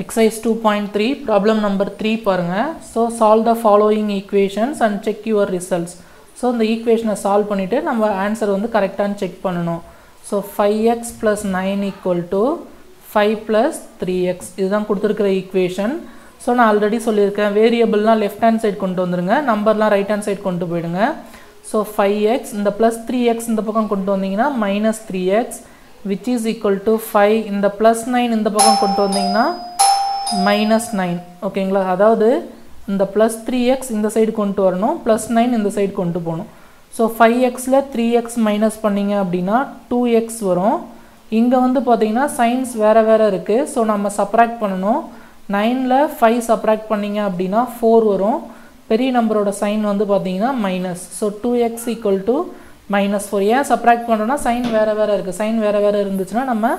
Exercise 2.3, problem number 3 parunga. So solve the following equations and check your results. So the equation solve pannite nama answer vandu correct ah check pannanom. So 5x plus 9 equal to 5 plus 3x. This is the equation. So na already sollirken variable na left hand side kondu vandrunga, number la right hand side kondu poidunga. So 5x in the plus 3x in the pakkam kondu vandinga minus 3x, which is equal to 5 in the plus 9 in the pakkam kondu vandinga minus 9. Okay, that is the plus 3x in the side kondu plus 9 in the side kondu. So 5x la 3x minus panninga appadina 2x varum. Inga vandu pathina signs vera vera irukku. So nama subtract pannanom. 9 la 5 subtract panninga appadina 4 varum. Peri number oda sign vandu pathina minus. So 2x equal to minus 4. Yeah, subtract pannona sign vera vera irukku. Sign vera vera irunduchuna nama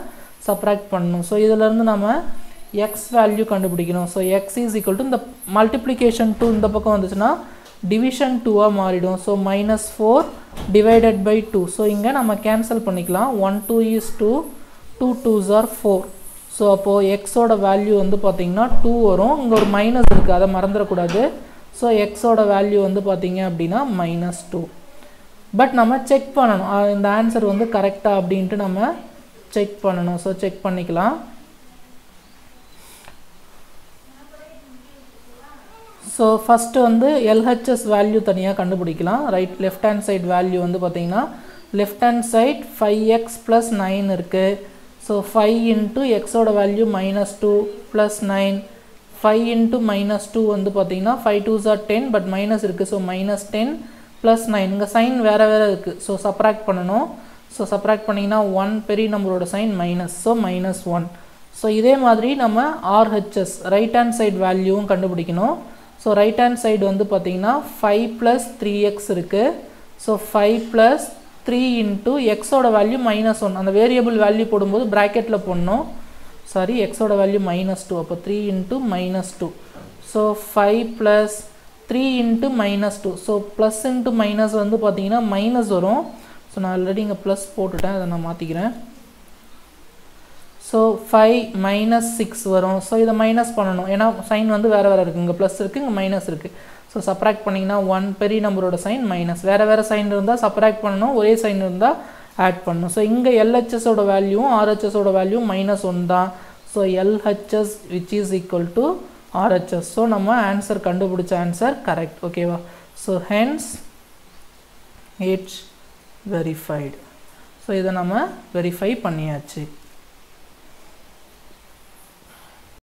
subtract pannanom. So idhula irundhu nama x value kandupidikanum. So x is equal to the multiplication 2 indha pakkam vanduchuna division 2 ah maridum. So minus 4 divided by 2. So inga nama cancel pannikalam. 1 2 is 2, 2 2s are 4. So appo x oda value vandu pathinga 2 varum. Inga or minus irukku, adha marandra kudadu. So x oda value vandu pathinga appadina minus 2. But nama check pannanum indha answer vandu correct ah appdinittu nama check pannanum. So check pannikalam. So first on the LHS value thaniya kandupidikalam. Right, left hand side value vandu pathina left hand side 5x plus 9 irukku. So 5 into x oda value minus 2 plus 9, 5 into minus 2 vandu pathina 5 2s are 10 but minus irukku. So minus 10 plus 9 inga sign vera vera irukku. So subtract pannanom. So subtract pannina 1 peri number oda sign minus. So minus 1. So idhe madri nama RHS right hand side value kandupidikanum. So right hand side vandu pathina 5 plus 3x irukku. So 5 plus 3 into x oda value minus 1, and the variable value podumbodhu bracket la ponnom. Sorry, x oda value minus 2, appo 3 into minus 2. So 5 plus 3 into minus 2. So plus into minus vandu pathina minus varum. So na already inga plus potutten, adha na maathikiren. So 5 minus 6 varum. So idu minus pannanom ena sign vandu vera vera irukku, inga plus irukku, inga minus irukku. So subtract pannina 1 peri number oda sign minus, vera vera sign irundha subtract pannanom, ore sign irundha add pannanom. So inga LHS oda value RHS oda value minus 1 da. So LHS which is equal to RHS. So nama answer kandupidicha answer correct. Okay va. So hence H verified. So idu nama verify panniyachu.